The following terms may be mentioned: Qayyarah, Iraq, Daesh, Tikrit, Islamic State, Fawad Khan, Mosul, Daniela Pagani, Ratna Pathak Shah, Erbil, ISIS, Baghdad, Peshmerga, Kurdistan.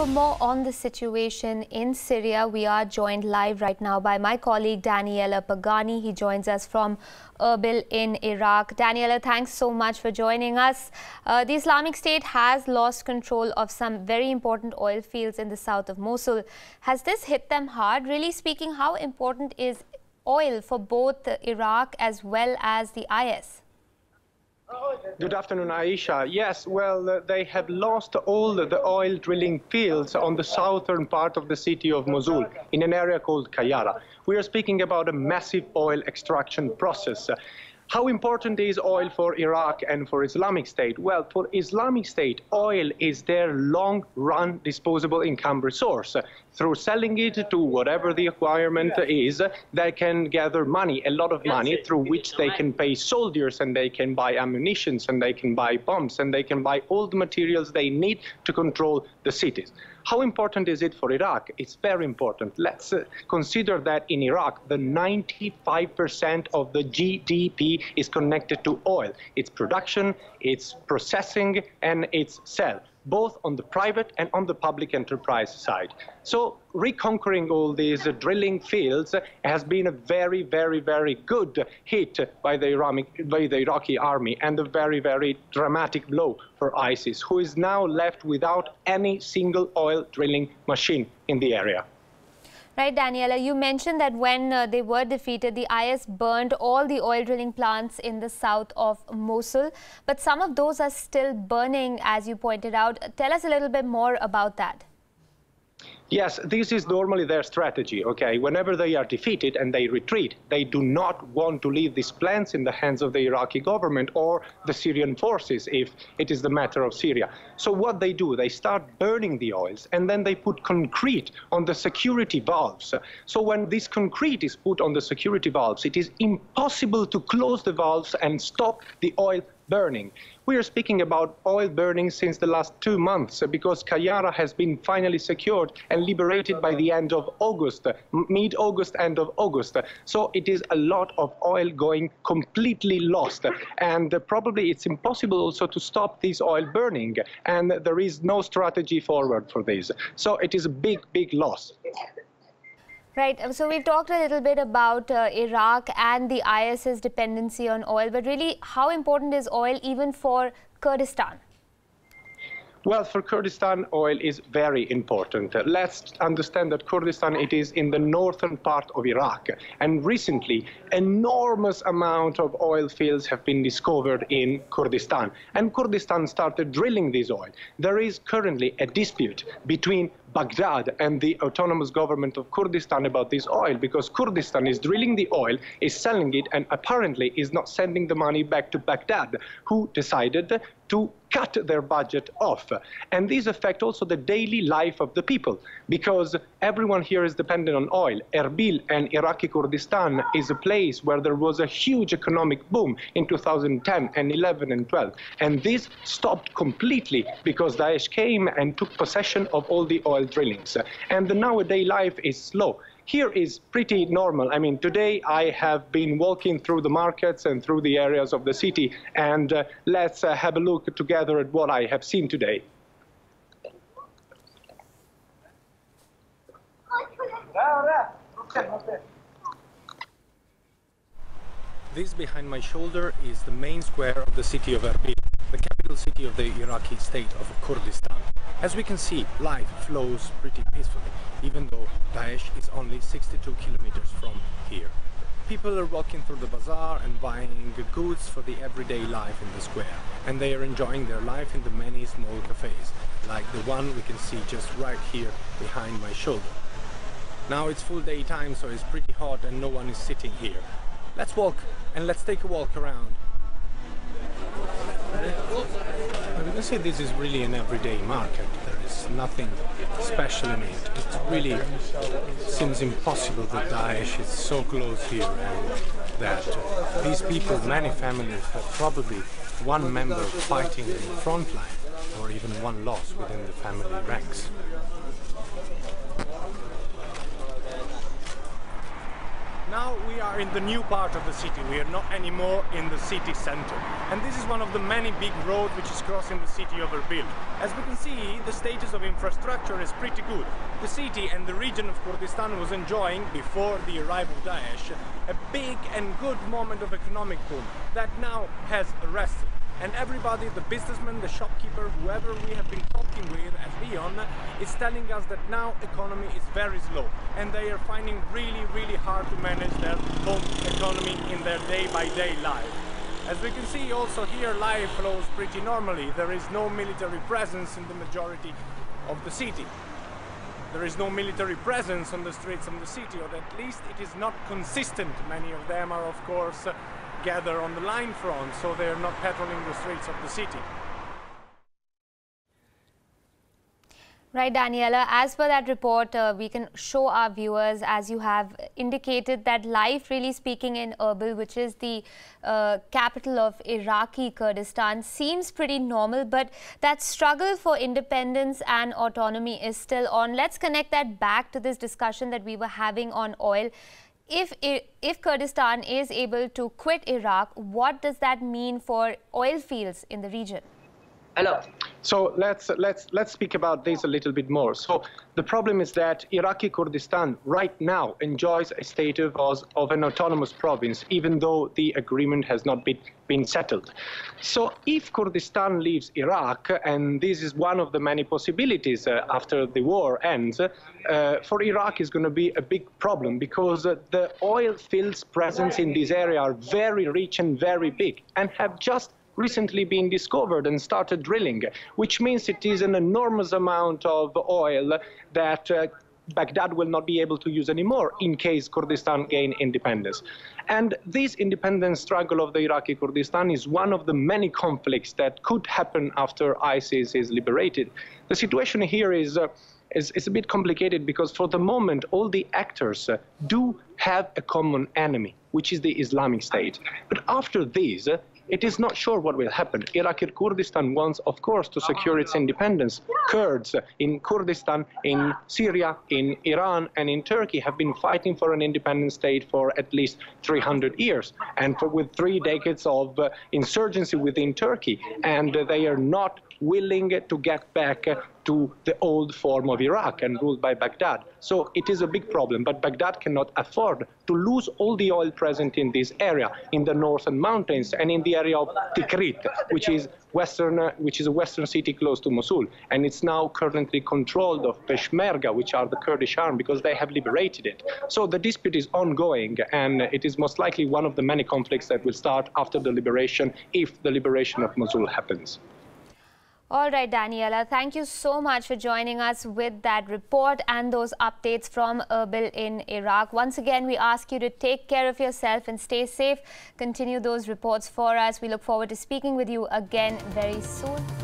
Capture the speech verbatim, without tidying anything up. For more on the situation in Syria, we are joined live right now by my colleague Daniela Pagani. He joins us from Erbil in Iraq. Daniela, thanks so much for joining us. Uh, the Islamic State has lost control of some very important oil fields in the south of Mosul. Has this hit them hard? Really speaking, how important is oil for both Iraq as well as the I S? Good afternoon, Aisha. Yes, well, they have lost all the oil drilling fields on the southern part of the city of Mosul, in an area called Qayyarah. We are speaking about a massive oil extraction process. How important is oil for Iraq and for Islamic State? Well, for Islamic State, oil is their long-run disposable income resource. Through selling it to whatever the requirement is, they can gather money, a lot of money, through which they can pay soldiers, and they can buy ammunitions, and they can buy bombs, and they can buy all the materials they need to control the cities. How important is it for Iraq? It's very important. Let's uh, consider that in Iraq, the ninety-five percent of the G D P is connected to oil. It's production, it's processing, and it's sale, both on the private and on the public enterprise side. So reconquering all these uh, drilling fields has been a very, very, very good hit by the, Iraqi, by the Iraqi army, and a very, very dramatic blow for ISIS, who is now left without any single oil drilling machine in the area. Right, Daniela, you mentioned that when uh, they were defeated, the I S burned all the oil drilling plants in the south of Mosul, but some of those are still burning, as you pointed out. Tell us a little bit more about that. Yes, this is normally their strategy, okay? Whenever they are defeated and they retreat, they do not want to leave these plants in the hands of the Iraqi government or the Syrian forces, if it is the matter of Syria. So what they do, they start burning the oils, and then they put concrete on the security valves. So when this concrete is put on the security valves, it is impossible to close the valves and stop the oil burning. We are speaking about oil burning since the last two months because Qayyarah has been finally secured and liberated by the end of August, mid-August, end of August. So it is a lot of oil going completely lost, and probably it's impossible also to stop this oil burning, and there is no strategy forward for this. So it is a big, big loss. Right, so we've talked a little bit about uh, Iraq and the IS's dependency on oil, but really, how important is oil even for Kurdistan? Well, for Kurdistan, oil is very important. Uh, let's understand that Kurdistan, it is in the northern part of Iraq. And recently, enormous amount of oil fields have been discovered in Kurdistan. And Kurdistan started drilling this oil. There is currently a dispute between Baghdad and the autonomous government of Kurdistan about this oil, because Kurdistan is drilling the oil, is selling it, and apparently is not sending the money back to Baghdad, who decided to cut their budget off. And these affect also the daily life of the people, because everyone here is dependent on oil. Erbil and Iraqi Kurdistan is a place where there was a huge economic boom in two thousand ten and eleven and twelve. And this stopped completely because Daesh came and took possession of all the oil drillings. And the nowadays life is slow. Here is pretty normal. I mean, today I have been walking through the markets and through the areas of the city, and uh, let's uh, have a look together at what I have seen today. This behind my shoulder is the main square of the city of Erbil, the capital city of the Iraqi state of Kurdistan. As we can see, life flows pretty peacefully, even though Daesh is only sixty-two kilometers from here. People are walking through the bazaar and buying goods for the everyday life in the square, and they are enjoying their life in the many small cafes, like the one we can see just right here behind my shoulder. Now it's full daytime, so it's pretty hot and no one is sitting here. Let's walk, and let's take a walk around. You can see this is really an everyday market. There is nothing special in it. It really seems impossible that Daesh is so close here, and that uh, these people, many families, have probably one member fighting in the front line, or even one loss within the family ranks. Now we are in the new part of the city, we are not anymore in the city center. And this is one of the many big roads which is crossing the city of Erbil. As we can see, the status of infrastructure is pretty good. The city and the region of Kurdistan was enjoying, before the arrival of Daesh, a big and good moment of economic boom that now has arrested. And everybody, the businessman, the shopkeeper, whoever we have been talking with at Lyon, is telling us that now economy is very slow and they are finding really, really hard to manage their home economy in their day-by-day life. As we can see also here, life flows pretty normally. There is no military presence in the majority of the city. There is no military presence on the streets of the city, or at least it is not consistent. Many of them are, of course, gather on the line front, so they are not patrolling the streets of the city. Right, Daniela, as per that report, uh, we can show our viewers, as you have indicated, that life really speaking in Erbil, which is the uh, capital of Iraqi Kurdistan, seems pretty normal, but that struggle for independence and autonomy is still on. Let's connect that back to this discussion that we were having on oil. If, if Kurdistan is able to quit Iraq, what does that mean for oil fields in the region? Hello. So let's, let's, let's speak about this a little bit more. So the problem is that Iraqi Kurdistan right now enjoys a status of, of an autonomous province, even though the agreement has not been, been settled. So if Kurdistan leaves Iraq, and this is one of the many possibilities uh, after the war ends, uh, for Iraq is going to be a big problem because uh, the oil fields presence in this area are very rich and very big and have just recently been discovered and started drilling, which means it is an enormous amount of oil that uh, Baghdad will not be able to use anymore in case Kurdistan gain independence. And this independence struggle of the Iraqi Kurdistan is one of the many conflicts that could happen after ISIS is liberated. The situation here is uh, It's, it's a bit complicated because for the moment all the actors uh, do have a common enemy, which is the Islamic State. But after this, uh, it is not sure what will happen. Iraqi Kurdistan wants, of course, to secure its independence. Kurds in Kurdistan, in Syria, in Iran, and in Turkey have been fighting for an independent state for at least three hundred years, and for, with three decades of uh, insurgency within Turkey, and uh, they are not willing to get back uh, to the old form of Iraq and ruled by Baghdad. So it is a big problem, but Baghdad cannot afford to lose all the oil present in this area, in the northern mountains and in the area of Tikrit, which is western, uh, which is a western city close to Mosul. And it's now currently controlled of Peshmerga, which are the Kurdish army, because they have liberated it. So the dispute is ongoing, and it is most likely one of the many conflicts that will start after the liberation, if the liberation of Mosul happens. All right, Daniela, thank you so much for joining us with that report and those updates from Erbil in Iraq. Once again, we ask you to take care of yourself and stay safe. Continue those reports for us. We look forward to speaking with you again very soon.